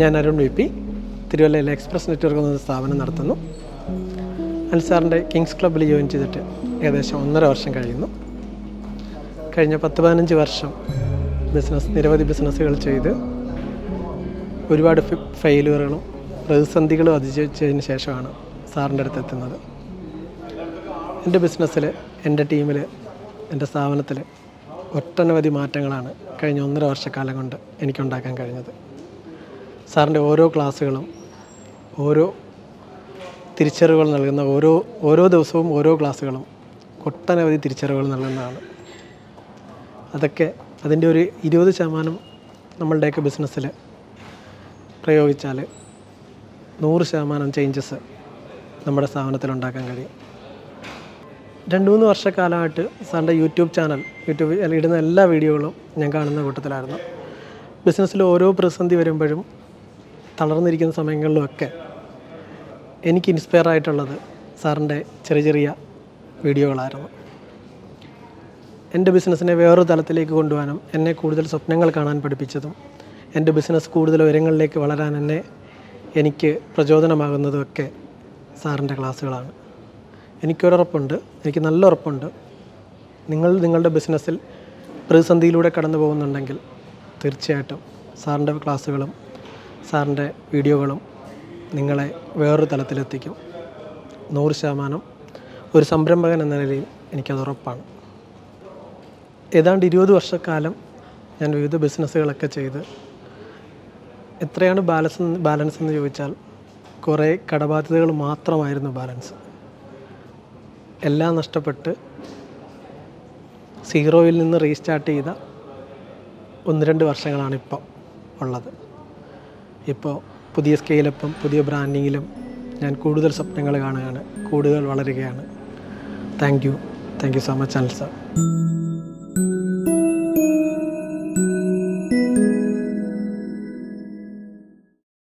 ഞാൻ Arun V P തിരുവല്ലയിലെ express network എന്ന സ്ഥാപനം നടത്തുന്നു. അൻസാറിൻ്റെ കിങ്സ് ക്ലബ്ബിൽ ജോയിൻ ചെയ്തിട്ട് ഏകദേശം 1.5 വർഷം കഴിയുന്നു. കഴിഞ്ഞ 10-15 വർഷം നിരവധി ബിസിനസ്സുകൾ ചെയ്ത് ഒരുപാട് ഫെയിലുകളും പ്രതിസന്ധികളും അതിജീവിച്ചതിന് ശേഷമാണ് സാറിൻ്റെ അടുത്ത് എത്തുന്നത്. എൻ്റെ ബിസിനസ്സിൽ, എൻ്റെ ടീമിൽ, എൻ്റെ സ്ഥാപനത്തിൽ ഒട്ടനവധി മാറ്റങ്ങളാണ് കഴിഞ്ഞ 1.5 വർഷക്കാലം കൊണ്ട് എനിക്കുണ്ടാക്കാൻ കഴിഞ്ഞത്. സാറിൻ്റെ ഓരോ ക്ലാസ്സുകളും ഓരോ തിരിച്ചറിവുകൾ നൽകുന്ന ഓരോ ദിവസവും ഓരോ ക്ലാസ്സുകളും ഒട്ടനവധി തിരിച്ചറിവുകൾ നൽകുന്നതാണ്. അതൊക്കെ അതിൻ്റെ ഒരു 20% നമ്മളുടെയൊക്കെ ബിസിനസ്സിൽ പ്രയോഗിച്ചാൽ 100% ചേഞ്ചസ് നമ്മുടെ സ്ഥാപനത്തിലുണ്ടാക്കാൻ കഴിയും. 2-3 വർഷക്കാലമായിട്ട് സാറിൻ്റെ യൂട്യൂബിൽ ഇടുന്ന എല്ലാ വീഡിയോകളും ഞാൻ കാണുന്ന കൂട്ടത്തിലായിരുന്നു. ബിസിനസ്സിൽ ഓരോ പ്രതിസന്ധി വരുമ്പോഴും തളർന്നിരിക്കുന്ന സമയങ്ങളിലുമൊക്കെ എനിക്ക് ഇൻസ്പയർ ആയിട്ടുള്ളത് സാറിൻ്റെ ചെറിയ വീഡിയോകളായിരുന്നു. എൻ്റെ ബിസിനസ്സിനെ വേറൊരു തലത്തിലേക്ക് കൊണ്ടുപോകാനും എന്നെ കൂടുതൽ സ്വപ്നങ്ങൾ കാണാൻ പഠിപ്പിച്ചതും എൻ്റെ ബിസിനസ് കൂടുതൽ ഉയരങ്ങളിലേക്ക് വളരാൻ എനിക്ക് പ്രചോദനമാകുന്നതുമൊക്കെ സാറിൻ്റെ ക്ലാസ്സുകളാണ്. എനിക്ക് നല്ല ഉറപ്പുണ്ട്, നിങ്ങളുടെ ബിസിനസ്സിൽ പ്രതിസന്ധിയിലൂടെ കടന്നു പോകുന്നുണ്ടെങ്കിൽ തീർച്ചയായിട്ടും സാറിൻ്റെ ക്ലാസ്സുകളും സാറിൻ്റെ വീഡിയോകളും നിങ്ങളെ വേറൊരു തലത്തിലെത്തിക്കും. 100% ഒരു സംരംഭകൻ എന്ന നിലയിൽ എനിക്കത് ഉറപ്പാണ്. ഏതാണ്ട് 20 വർഷക്കാലം ഞാൻ വിവിധ ബിസിനസ്സുകളൊക്കെ ചെയ്ത് എത്രയാണ് ബാലൻസ് എന്ന് ചോദിച്ചാൽ കുറേ കടബാധ്യതകൾ മാത്രമായിരുന്നു ബാലൻസ്. എല്ലാം നഷ്ടപ്പെട്ട് സീറോയിൽ നിന്ന് റീസ്റ്റാർട്ട് ചെയ്ത 1-2 വർഷങ്ങളാണ് ഇപ്പോൾ ഉള്ളത്. ഇപ്പോൾ പുതിയ സ്കെയിലപ്പം പുതിയ ബ്രാൻഡിങ്ങിലും ഞാൻ കൂടുതൽ സ്വപ്നങ്ങൾ കാണുകയാണ്, കൂടുതൽ വളരുകയാണ്. Thank you so much Ansar.